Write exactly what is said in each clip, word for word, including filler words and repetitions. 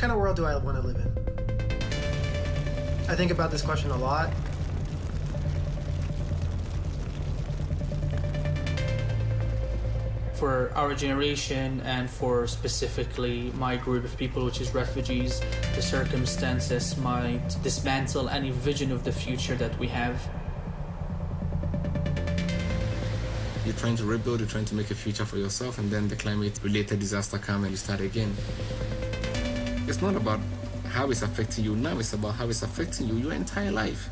What kind of world do I want to live in? I think about this question a lot. For our generation and for specifically my group of people, which is refugees, the circumstances might dismantle any vision of the future that we have. You're trying to rebuild, you're trying to make a future for yourself, and then the climate-related disaster comes and you start again. It's not about how it's affecting you now, it's about how it's affecting you your entire life.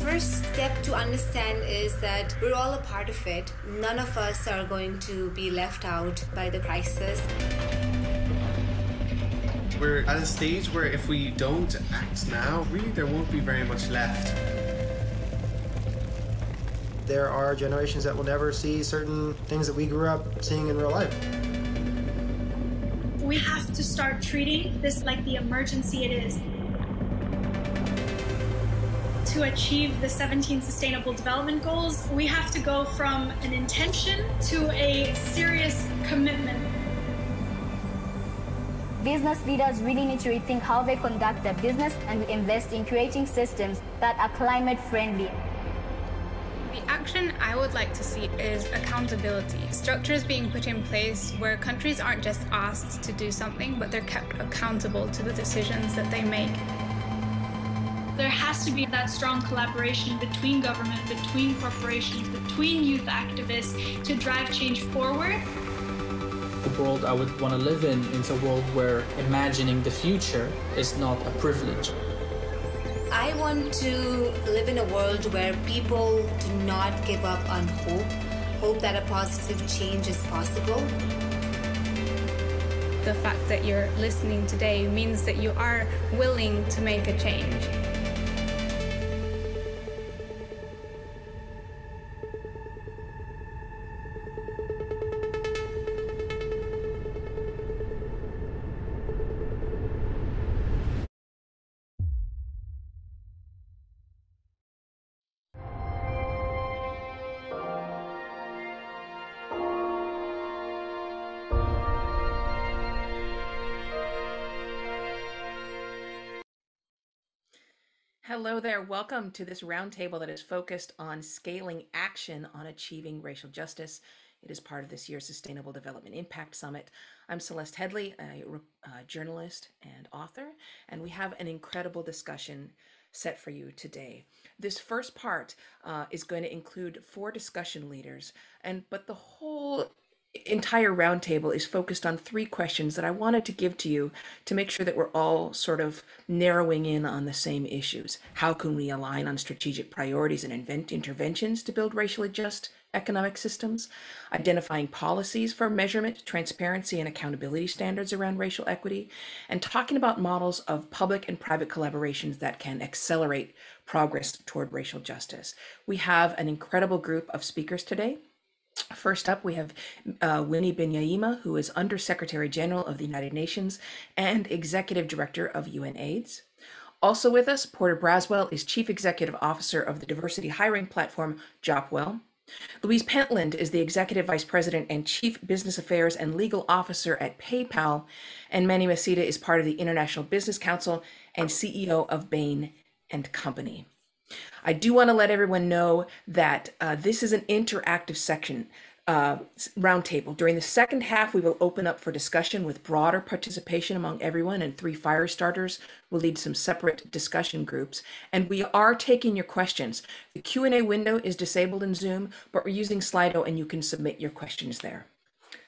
First step to understand is that we're all a part of it. None of us are going to be left out by the crisis. We're at a stage where if we don't act now, really there won't be very much left. There are generations that will never see certain things that we grew up seeing in real life. We have to start treating this like the emergency it is. To achieve the seventeen Sustainable Development Goals, we have to go from an intention to a serious commitment. Business leaders really need to rethink how they conduct their business and invest in creating systems that are climate friendly. The action I would like to see is accountability. Structures being put in place where countries aren't just asked to do something, but they're kept accountable to the decisions that they make. There has to be that strong collaboration between government, between corporations, between youth activists to drive change forward. The world I would want to live in is a world where imagining the future is not a privilege. I want to live in a world where people do not give up on hope, hope that a positive change is possible. The fact that you're listening today means that you are willing to make a change. Hello there. Welcome to this roundtable that is focused on scaling action on achieving racial justice. It is part of this year's Sustainable Development Impact Summit. I'm Celeste Headlee, a uh, journalist and author, and we have an incredible discussion set for you today. This first part uh, is going to include four discussion leaders, and but the whole entire roundtable is focused on three questions that I wanted to give to you to make sure that we're all sort of narrowing in on the same issues. How can we align on strategic priorities and invent interventions to build racially just economic systems? Identifying policies for measurement, transparency, and accountability standards around racial equity, and talking about models of public and private collaborations that can accelerate progress toward racial justice. We have an incredible group of speakers today. First up, we have uh, Winnie Byanyima, who is Undersecretary General of the United Nations and Executive Director of UNAIDS. Also with us, Porter Braswell is Chief Executive Officer of the diversity hiring platform Jobwell. Louise Pentland is the Executive Vice President and Chief Business Affairs and Legal Officer at PayPal. And Manny Maceda is part of the International Business Council and C E O of Bain and Company. I do want to let everyone know that uh, this is an interactive section uh, roundtable. During the second half, we will open up for discussion with broader participation among everyone, and three fire starters will lead some separate discussion groups. And we are taking your questions. The Q and A window is disabled in Zoom, but we're using Slido and you can submit your questions there.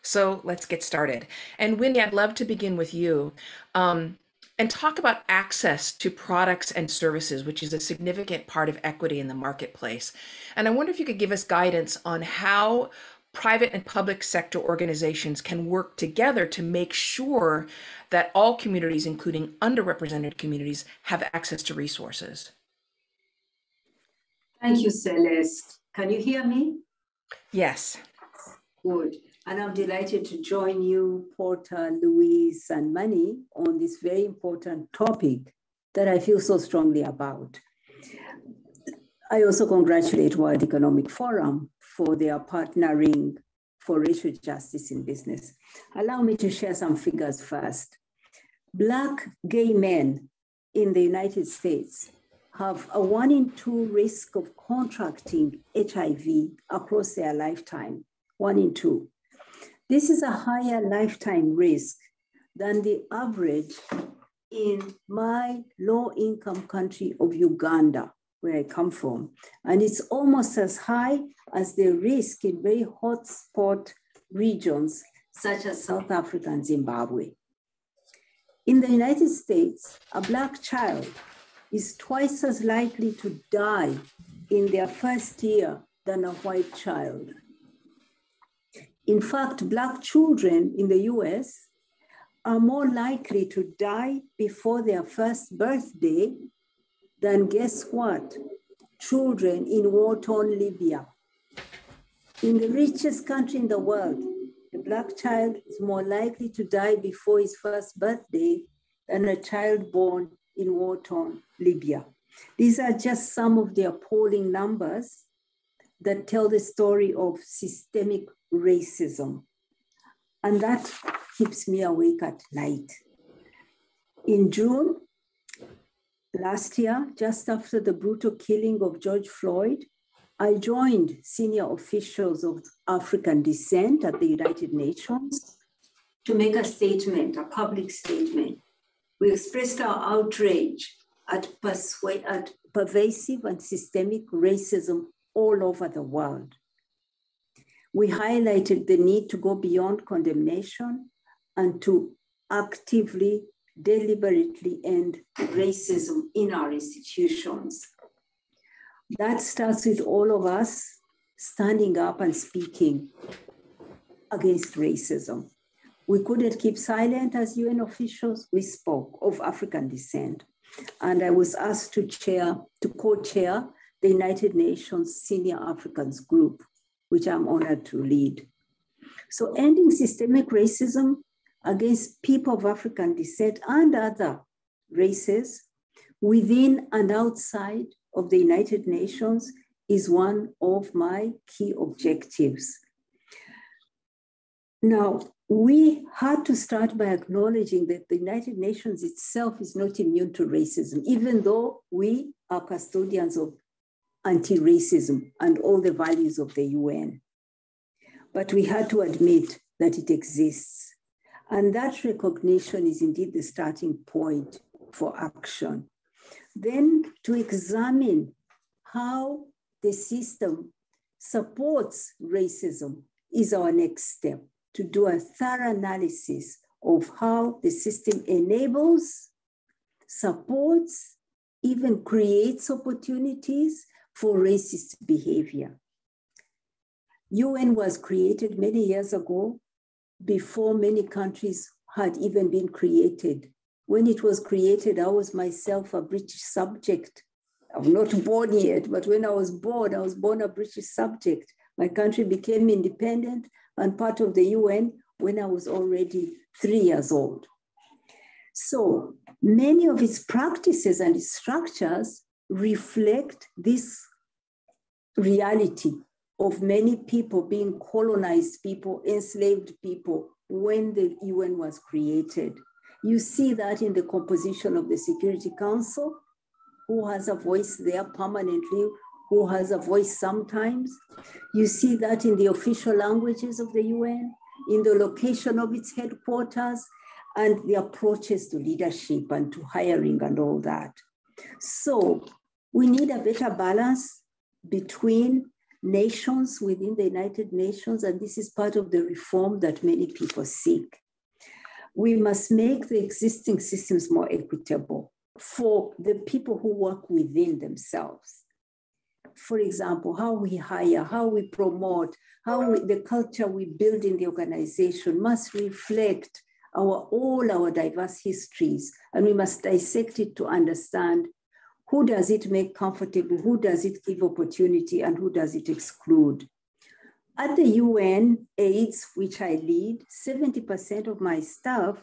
So let's get started. And Winnie, I'd love to begin with you. Um, And talk about access to products and services, which is a significant part of equity in the marketplace. And I wonder if you could give us guidance on how private and public sector organizations can work together to make sure that all communities, including underrepresented communities, have access to resources. Thank you, Celeste. Can you hear me? Yes. Good. And I'm delighted to join you, Porter, Louise, and Manny on this very important topic that I feel so strongly about. I also congratulate World Economic Forum for their partnering for racial justice in business. Allow me to share some figures first. Black gay men in the United States have a one in two risk of contracting H I V across their lifetime, one in two. This is a higher lifetime risk than the average in my low-income country of Uganda, where I come from. And it's almost as high as the risk in very hotspot regions, such as South Africa and Zimbabwe. In the United States, a Black child is twice as likely to die in their first year than a white child. In fact, Black children in the U S are more likely to die before their first birthday than, guess what, children in war-torn Libya. In the richest country in the world, the Black child is more likely to die before his first birthday than a child born in war-torn Libya. These are just some of the appalling numbers that tell the story of systemic racism. And that keeps me awake at night. In June last year, just after the brutal killing of George Floyd, I joined senior officials of African descent at the United Nations to make a statement, a public statement. We expressed our outrage at, at pervasive and systemic racism all over the world. We highlighted the need to go beyond condemnation and to actively, deliberately end racism in our institutions. That starts with all of us standing up and speaking against racism. We couldn't keep silent as U N officials. We spoke of African descent. And I was asked to chair, to co-chair the United Nations Senior Africans Group, which I'm honored to lead. So ending systemic racism against people of African descent and other races within and outside of the United Nations is one of my key objectives. Now, we had to start by acknowledging that the United Nations itself is not immune to racism, even though we are custodians of anti-racism and all the values of the U N. But we had to admit that it exists. And that recognition is indeed the starting point for action. Then to examine how the system supports racism is our next step, to do a thorough analysis of how the system enables, supports, even creates opportunities for racist behavior. U N was created many years ago, before many countries had even been created. When it was created, I was myself a British subject. I'm not born yet, but when I was born, I was born a British subject. My country became independent and part of the U N when I was already three years old. So many of its practices and its structures reflect this reality of many people being colonized people, enslaved people, when the U N was created. You see that in the composition of the Security Council, who has a voice there permanently, who has a voice sometimes. You see that in the official languages of the U N, in the location of its headquarters, and the approaches to leadership and to hiring and all that. So we need a better balance between nations within the United Nations, and this is part of the reform that many people seek. We must make the existing systems more equitable for the people who work within themselves. For example, how we hire, how we promote, how we, the culture we build in the organization must reflect our, all our diverse histories, and we must dissect it to understand who does it make comfortable, who does it give opportunity, and who does it exclude. At the U N AIDS, which I lead, seventy percent of my staff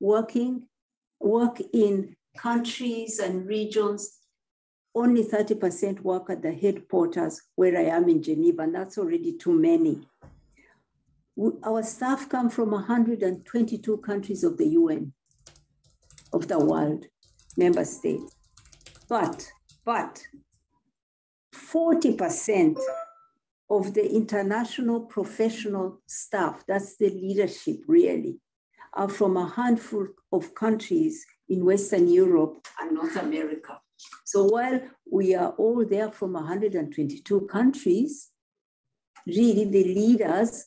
working, work in countries and regions. Only thirty percent work at the headquarters where I am in Geneva, and that's already too many. Our staff come from one hundred twenty-two countries of the U N. of the world member states. But, but forty percent of the international professional staff, that's the leadership really, are from a handful of countries in Western Europe and North America. So while we are all there from one hundred twenty-two countries, really the leaders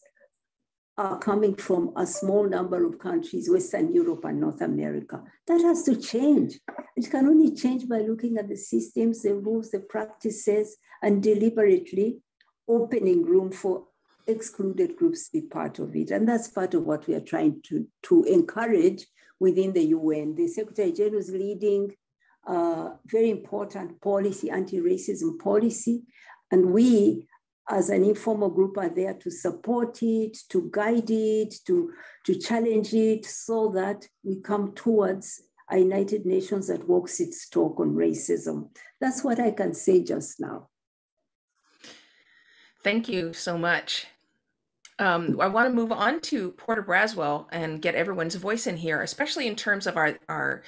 are coming from a small number of countries, Western Europe and North America. That has to change. It can only change by looking at the systems, the rules, the practices, and deliberately opening room for excluded groups to be part of it. And that's part of what we are trying to, to encourage within the U N. The Secretary General is leading a very important policy, anti-racism policy, and we, as an informal group, are there to support it, to guide it, to, to challenge it, so that we come towards a United Nations that walks its talk on racism. That's what I can say just now. Thank you so much. Um, I want to move on to Porter Braswell and get everyone's voice in here, especially in terms of our, our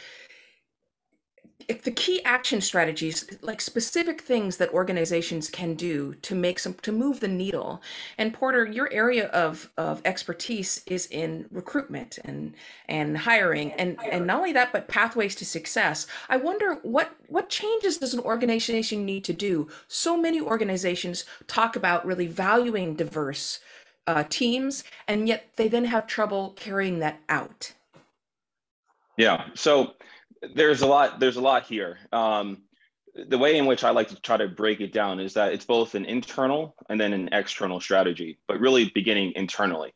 if the key action strategies, like specific things that organizations can do to make some, to move the needle. And Porter, your area of, of expertise is in recruitment and, and hiring, and, and not only that, but pathways to success. I wonder what, what changes does an organization need to do? So many organizations talk about really valuing diverse uh, teams, and yet they then have trouble carrying that out. Yeah, so There's a lot, there's a lot here. Um, the way in which I like to try to break it down is that it's both an internal and then an external strategy, but really beginning internally.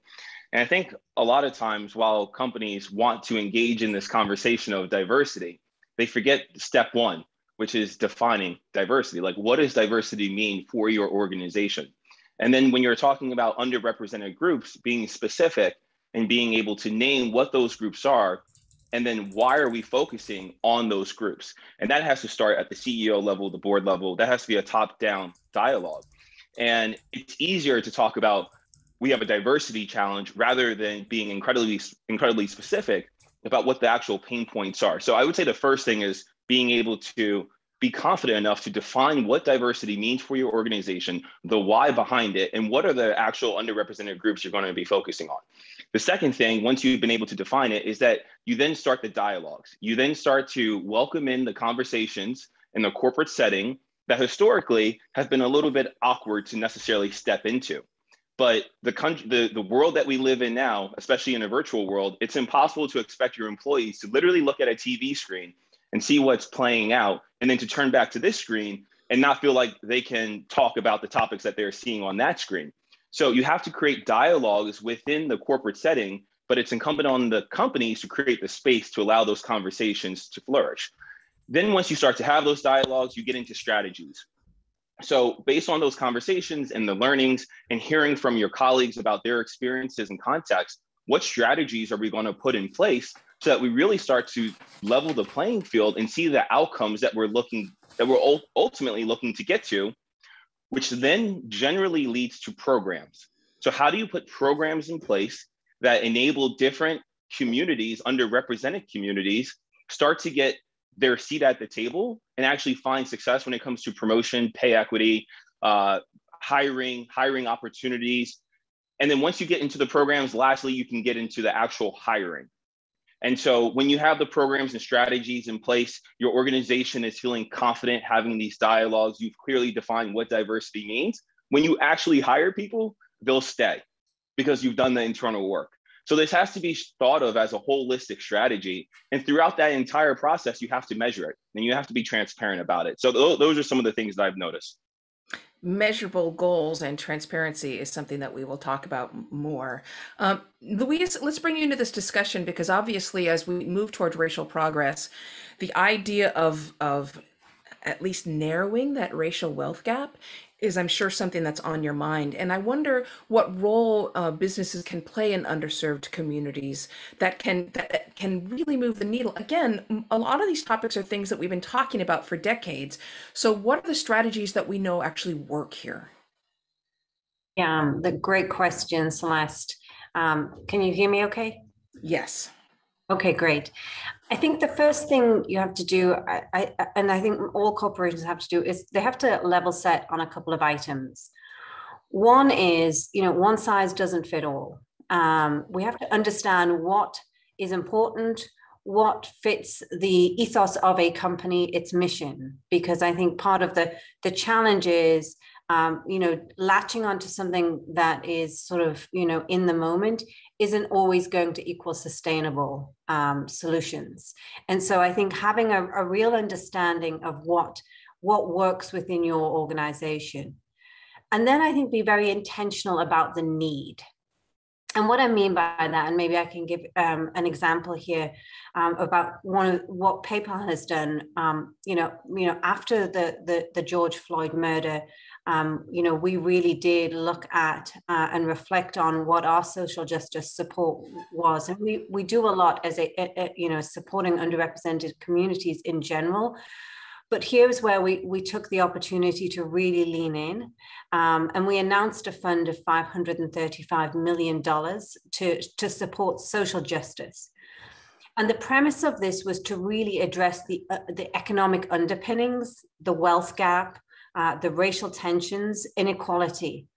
And I think a lot of times while companies want to engage in this conversation of diversity, they forget step one, which is defining diversity. Like, what does diversity mean for your organization? And then when you're talking about underrepresented groups, being specific and being able to name what those groups are, and then why are we focusing on those groups? And that has to start at the C E O level, the board level. That has to be a top-down dialogue. And it's easier to talk about, we have a diversity challenge, rather than being incredibly, incredibly specific about what the actual pain points are. So I would say the first thing is being able to be confident enough to define what diversity means for your organization, the why behind it, and what are the actual underrepresented groups you're going to be focusing on. The second thing, once you've been able to define it, is that you then start the dialogues. You then start to welcome in the conversations in the corporate setting that historically have been a little bit awkward to necessarily step into. But the country, the, the world that we live in now, especially in a virtual world, it's impossible to expect your employees to literally look at a T V screen and see what's playing out, and then to turn back to this screen and not feel like they can talk about the topics that they're seeing on that screen. So you have to create dialogues within the corporate setting, but it's incumbent on the companies to create the space to allow those conversations to flourish. Then once you start to have those dialogues, you get into strategies. So based on those conversations and the learnings and hearing from your colleagues about their experiences and context, what strategies are we going to put in place so that we really start to level the playing field and see the outcomes that we're looking, that we're ultimately looking to get to, which then generally leads to programs. So how do you put programs in place that enable different communities, underrepresented communities, start to get their seat at the table and actually find success when it comes to promotion, pay equity, uh, hiring, hiring opportunities. And then once you get into the programs, lastly, you can get into the actual hiring. And so when you have the programs and strategies in place, your organization is feeling confident having these dialogues. You've clearly defined what diversity means. When you actually hire people, they'll stay because you've done the internal work. So this has to be thought of as a holistic strategy. And throughout that entire process, you have to measure it and you have to be transparent about it. So th- those are some of the things that I've noticed. Measurable goals and transparency is something that we will talk about more. Um, Louise, let's bring you into this discussion, because obviously as we move toward racial progress, the idea of, of at least narrowing that racial wealth gap is, I'm sure, something that's on your mind. And I wonder what role uh, businesses can play in underserved communities that can, that can really move the needle. Again, a lot of these topics are things that we've been talking about for decades. So what are the strategies that we know actually work here? Yeah, the great question, Celeste. Um, can you hear me okay? Yes. Okay, great. I think the first thing you have to do, I, I, and I think all corporations have to do, is they have to level set on a couple of items. One is, you know, one size doesn't fit all. Um, we have to understand what is important, what fits the ethos of a company, its mission, because I think part of the, the challenge is, um, you know, latching onto something that is sort of, you know, in the moment isn't always going to equal sustainable um, solutions. And so I think having a, a real understanding of what, what works within your organization. And then I think be very intentional about the need. And what I mean by that, and maybe I can give um, an example here um, about one of what PayPal has done. Um, you know, you know, after the the, the George Floyd murder, um, you know, we really did look at uh, and reflect on what our social justice support was, and we we do a lot as a, a, a you know, supporting underrepresented communities in general. But here's where we, we took the opportunity to really lean in. Um, and we announced a fund of five hundred thirty-five million dollars to, to support social justice. And the premise of this was to really address the, uh, the economic underpinnings, the wealth gap, uh, the racial tensions, inequality.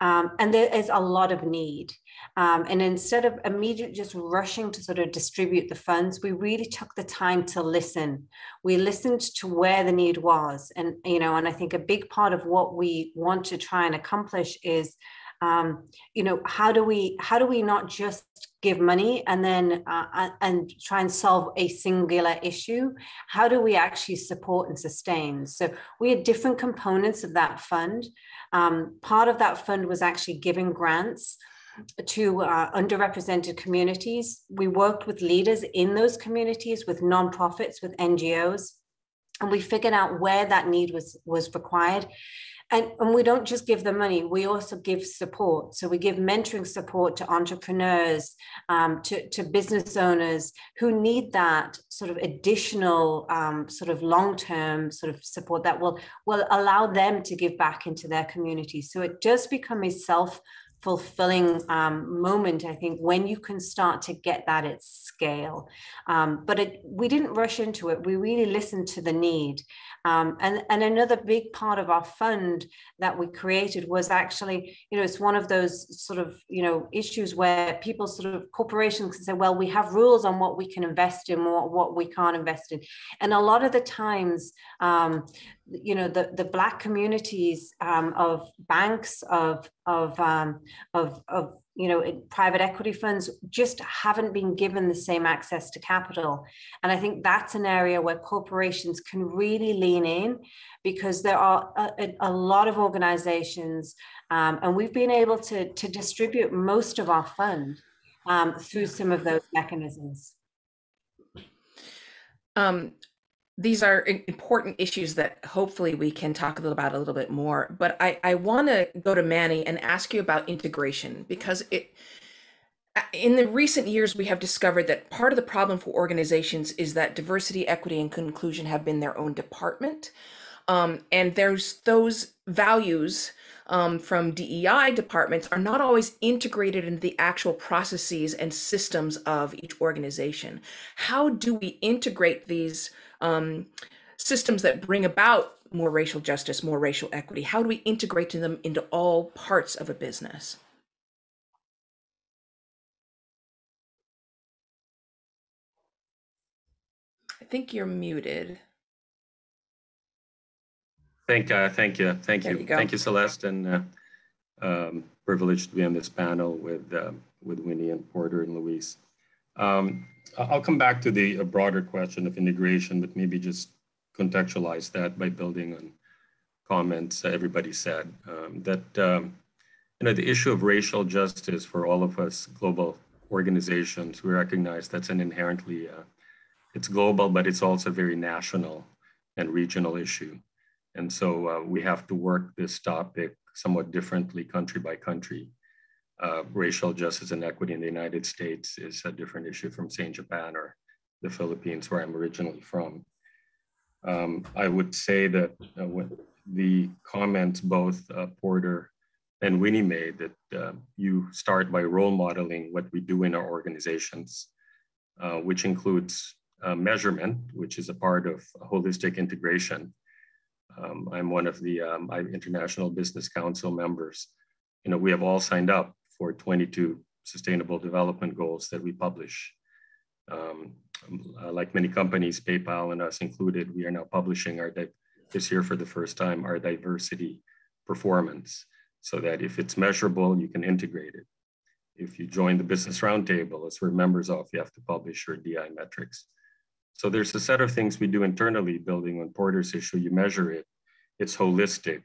Um, and there is a lot of need. Um, and instead of immediately just rushing to sort of distribute the funds, we really took the time to listen. We listened to where the need was. And, you know, and I think a big part of what we want to try and accomplish is, um, you know, how do we, how do we not just give money and then uh, and try and solve a singular issue? How do we actually support and sustain? So we had different components of that fund. Um, part of that fund was actually giving grants to uh, underrepresented communities. We worked with leaders in those communities, with nonprofits, with N G Os, and we figured out where that need was, was required. And, and we don't just give them money, we also give support. So we give mentoring support to entrepreneurs, um, to, to business owners who need that sort of additional um, sort of long-term sort of support that will, will allow them to give back into their communities. So it does become a self fulfilling um, moment, I think, when you can start to get that at scale. Um, but it, we didn't rush into it. We really listened to the need. Um, and, and another big part of our fund that we created was actually, you know, it's one of those sort of, you know, issues where people sort of, corporations can say, well, we have rules on what we can invest in, or what we can't invest in. And a lot of the times, um, you know, the, the Black communities um, of banks, of of um, of of you know, private equity funds just haven't been given the same access to capital. And I think that's an area where corporations can really lean in, because there are a, a lot of organizations, um, and we've been able to, to distribute most of our fund um, through some of those mechanisms. Um, these are important issues that hopefully we can talk a little about a little bit more, but I, I want to go to Manny and ask you about integration, because it, in the recent years, we have discovered that part of the problem for organizations is that diversity, equity, and inclusion have been their own department. Um, and there's those values um, from D E I departments are not always integrated into the actual processes and systems of each organization. How do we integrate these Um, systems that bring about more racial justice, more racial equity? How do we integrate them into all parts of a business? I think you're muted. Thank, uh, thank you, thank you. you thank you, Celeste, and uh, um, privileged to be on this panel with, uh, with Winnie and Porter and Louise. Um, I'll come back to the a broader question of integration, but maybe just contextualize that by building on comments everybody said. Um, that um, you know, the issue of racial justice for all of us global organizations, we recognize that's an inherently, uh, it's global, but it's also very national and regional issue. And so uh, we have to work this topic somewhat differently country by country. Uh, racial justice and equity in the United States is a different issue from, say, in Japan or the Philippines, where I'm originally from. Um, I would say that uh, with the comments both uh, Porter and Winnie made, that uh, you start by role modeling what we do in our organizations, uh, which includes uh, measurement, which is a part of holistic integration. Um, I'm one of the um, International Business Council members. You know, we have all signed up for twenty-two sustainable development goals that we publish. Um, like many companies, PayPal and us included, we are now publishing our this year for the first time our diversity performance, so that if it's measurable, you can integrate it. If you join the Business Roundtable, as we're members of, you have to publish your D I metrics. So there's a set of things we do internally, building on Porter's issue. You measure it, it's holistic.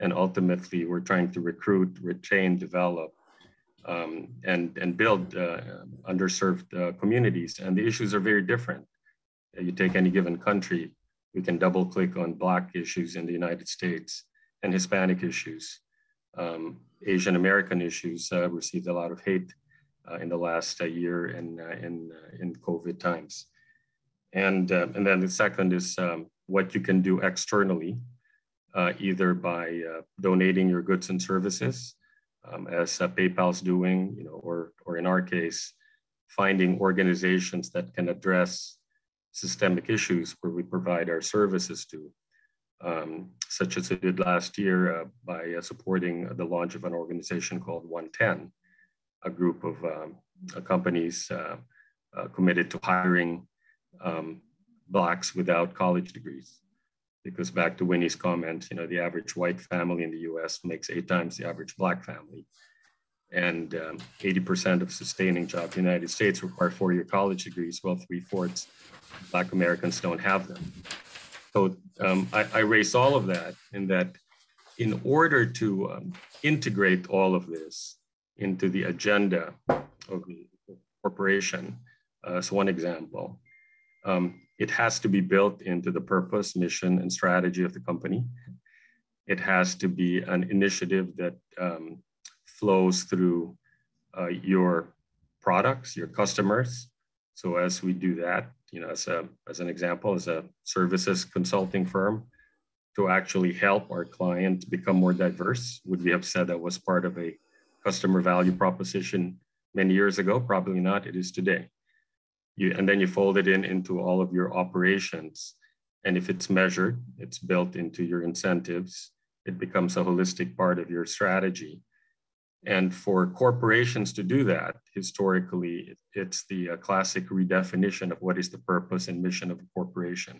And ultimately, we're trying to recruit, retain, develop, um, and, and build uh, underserved uh, communities. And the issues are very different. You take any given country, we can double click on Black issues in the United States and Hispanic issues. Um, Asian American issues uh, received a lot of hate uh, in the last uh, year and in, uh, in, uh, in COVID times. And, uh, and then the second is um, what you can do externally, uh, either by uh, donating your goods and services, um, as uh, PayPal's doing, you know, or, or in our case, finding organizations that can address systemic issues where we provide our services to, um, such as it did last year uh, by uh, supporting the launch of an organization called one ten, a group of um, uh, companies uh, uh, committed to hiring Um, Blacks without college degrees, because back to Winnie's comment, you know, the average white family in the U S makes eight times the average Black family, and um, eighty percent of sustaining jobs in the United States require four-year college degrees, while three-fourths Black Americans don't have them. So um, I, I raise all of that in that in order to um, integrate all of this into the agenda of the corporation, uh, as one example, Um, it has to be built into the purpose, mission, and strategy of the company. It has to be an initiative that um, flows through uh, your products, your customers. So as we do that, you know, as, a, as an example, as a services consulting firm, to actually help our clients become more diverse, would we have said that was part of a customer value proposition many years ago? Probably not, it is today. You, and then you fold it in into all of your operations. And if it's measured, it's built into your incentives. It becomes a holistic part of your strategy. And for corporations to do that, historically, it's the uh, classic redefinition of what is the purpose and mission of a corporation.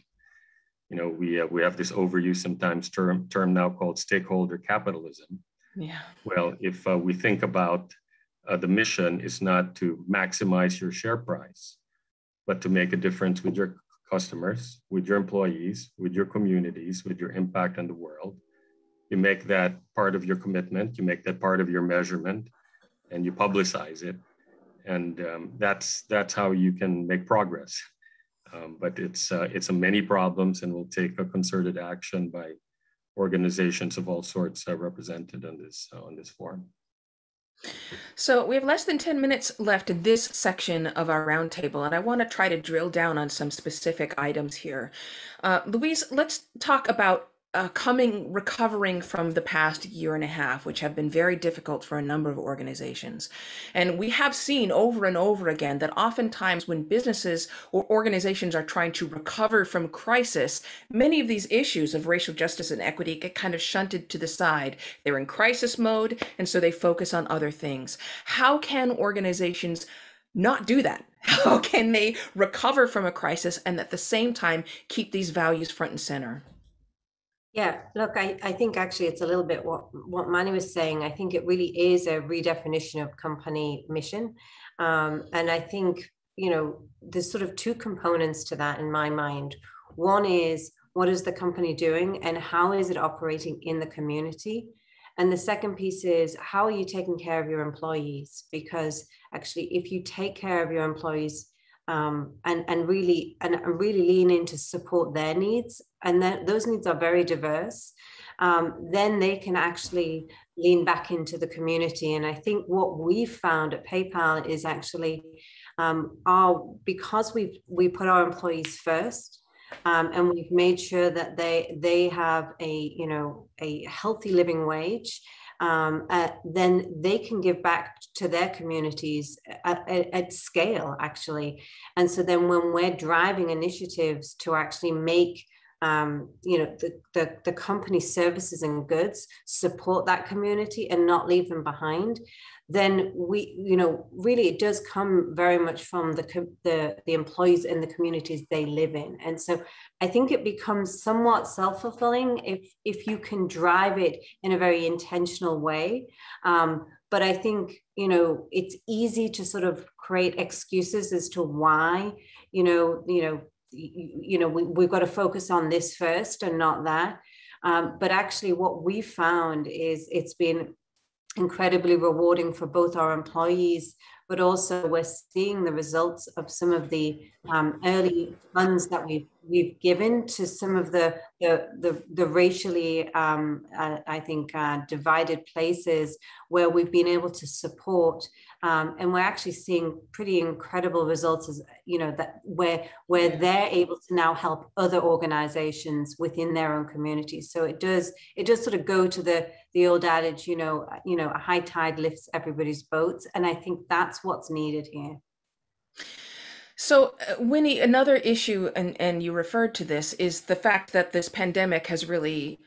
You know, we, uh, we have this overused sometimes term, term now called stakeholder capitalism. Yeah. Well, if uh, we think about uh, the mission is not to maximize your share price, but to make a difference with your customers, with your employees, with your communities, with your impact on the world. You make that part of your commitment, you make that part of your measurement, and you publicize it. And um, that's, that's how you can make progress. Um, but it's, uh, it's a many problems and will take a concerted action by organizations of all sorts uh, represented on this, uh, on this forum. So we have less than ten minutes left in this section of our roundtable, and I want to try to drill down on some specific items here. Uh, Louise, let's talk about uh, coming, recovering from the past year and a half, which have been very difficult for a number of organizations. And we have seen over and over again that oftentimes when businesses or organizations are trying to recover from crisis, many of these issues of racial justice and equity get kind of shunted to the side. They're in crisis mode, and so they focus on other things. How can organizations not do that? How can they recover from a crisis and at the same time keep these values front and center? Yeah, look, I, I think actually it's a little bit what, what Manny was saying. I think it really is a redefinition of company mission. Um, and I think, you know, there's sort of two components to that in my mind. One is, what is the company doing and how is it operating in the community? And the second piece is, how are you taking care of your employees? Because actually, if you take care of your employees, Um, and, and really and really lean in to support their needs, and that those needs are very diverse, um, then they can actually lean back into the community. And I think what we found at PayPal is actually um, our, because we we put our employees first, um, and we've made sure that they they have a you know a healthy living wage, um, uh, then they can give back to their communities at, at, at scale, actually. And so then when we're driving initiatives to actually make Um, you know, the, the, the company services and goods support that community and not leave them behind, then we, you know, really it does come very much from the, the, the employees and the communities they live in. And so I think it becomes somewhat self-fulfilling if, if you can drive it in a very intentional way. Um, but I think, you know, it's easy to sort of create excuses as to why, you know, you know, you know, we, we've got to focus on this first and not that. Um, but actually what we found is it's been incredibly rewarding for both our employees, but also we're seeing the results of some of the um, early funds that we've, we've given to some of the, the, the, the racially, um, uh, I think, uh, divided places where we've been able to support. Um, and we're actually seeing pretty incredible results, as, you know, that where, where they're able to now help other organizations within their own communities. So it does, it does sort of go to the, the old adage, you know, you know, a high tide lifts everybody's boats. And I think that's what's needed here. So, uh, Winnie, another issue, and, and you referred to this, is the fact that this pandemic has really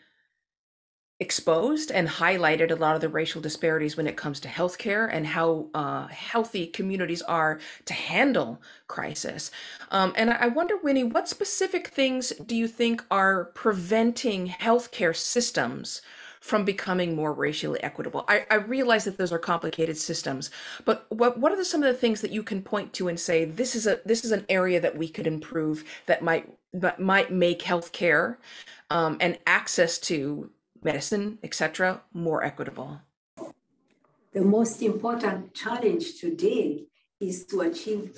exposed and highlighted a lot of the racial disparities when it comes to healthcare and how uh, healthy communities are to handle crisis. Um, and I wonder, Winnie, what specific things do you think are preventing healthcare systems from becoming more racially equitable? I, I realize that those are complicated systems, but what what are the, some of the things that you can point to and say this is a this is an area that we could improve that might that might make healthcare um, and access to medicine, et cetera, more equitable? The most important challenge today is to achieve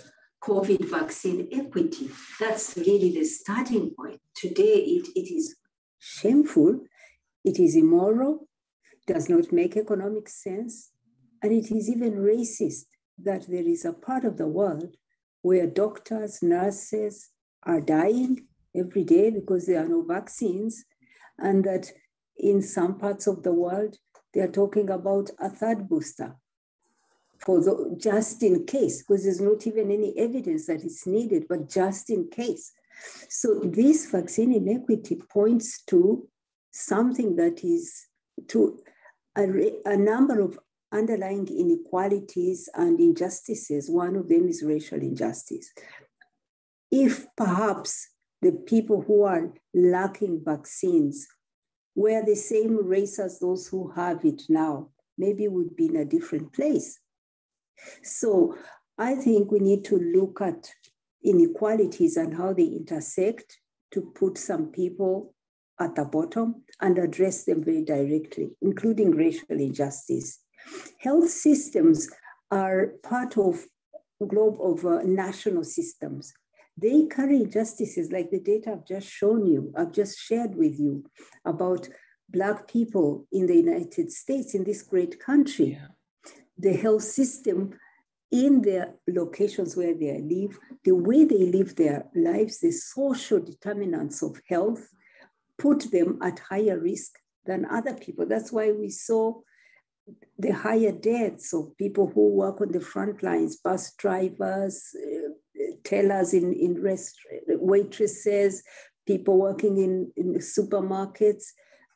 COVID vaccine equity. That's really the starting point. Today, it, it is shameful, it is immoral, does not make economic sense, and it is even racist that there is a part of the world where doctors, nurses are dying every day because there are no vaccines, and that in some parts of the world, they are talking about a third booster for the, just in case, because there's not even any evidence that it's needed, but just in case. So this vaccine inequity points to something that is to a, a number of underlying inequalities and injustices. One of them is racial injustice. If perhaps the people who are lacking vaccines were the same race as those who have it now, maybe would be in a different place. So I think we need to look at inequalities and how they intersect to put some people at the bottom and address them very directly, including racial injustice. Health systems are part of globe of uh, national systems. They carry injustices like the data I've just shown you, I've just shared with you about Black people in the United States, in this great country. Yeah. The health system in their locations where they live, the way they live their lives, the social determinants of health put them at higher risk than other people. That's why we saw the higher deaths of people who work on the front lines, bus drivers, tellers in, in rest, waitresses, people working in, in supermarkets.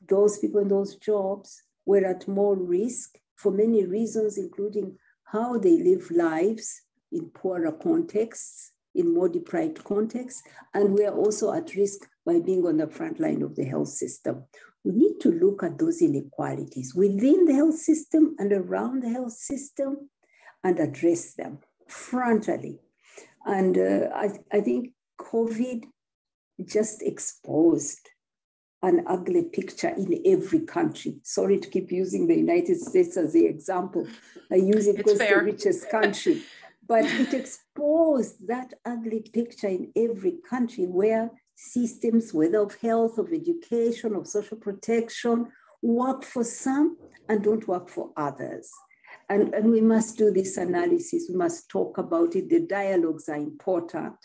Those people in those jobs were at more risk for many reasons, including how they live lives in poorer contexts, in more deprived contexts, and we are also at risk by being on the front line of the health system. We need to look at those inequalities within the health system and around the health system and address them frontally. And uh, I, I think COVID just exposed an ugly picture in every country. Sorry to keep using the United States as the example. I use it because it's the richest country. But it exposed that ugly picture in every country where systems, whether of health, of education, of social protection, work for some and don't work for others. And, and we must do this analysis. We must talk about it. The dialogues are important.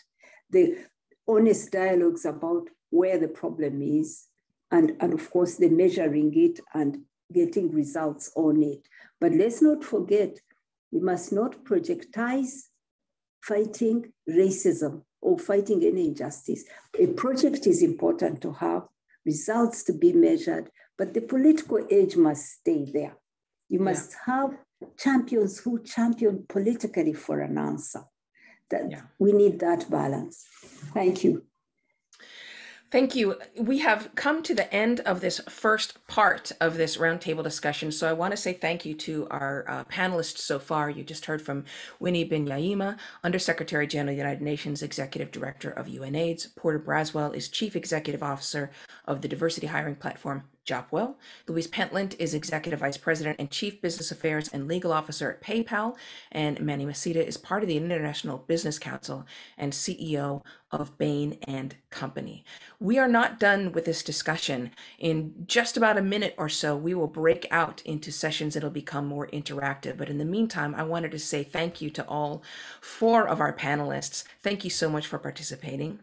The honest dialogues about where the problem is, and, and of course, the measuring it and getting results on it. But let's not forget, we must not projectize fighting racism or fighting any injustice. A project is important to have, results to be measured, but the political edge must stay there. You must yeah. have champions who champion politically for an answer. That yeah. we need that balance. Thank you. Thank you. We have come to the end of this first part of this roundtable discussion. So I want to say thank you to our uh, panelists so far. You just heard from Winnie Byanyima, Undersecretary General, United Nations, Executive Director of UNAIDS. Porter Braswell is Chief Executive Officer of the diversity hiring platform Jobwell. Louise Pentland is Executive Vice President and Chief Business Affairs and Legal Officer at PayPal. And Manny Maceda is part of the International Business Council and C E O of Bain and Company. We are not done with this discussion. In just about a minute or so, we will break out into sessions that'll become more interactive. But in the meantime, I wanted to say thank you to all four of our panelists. Thank you so much for participating.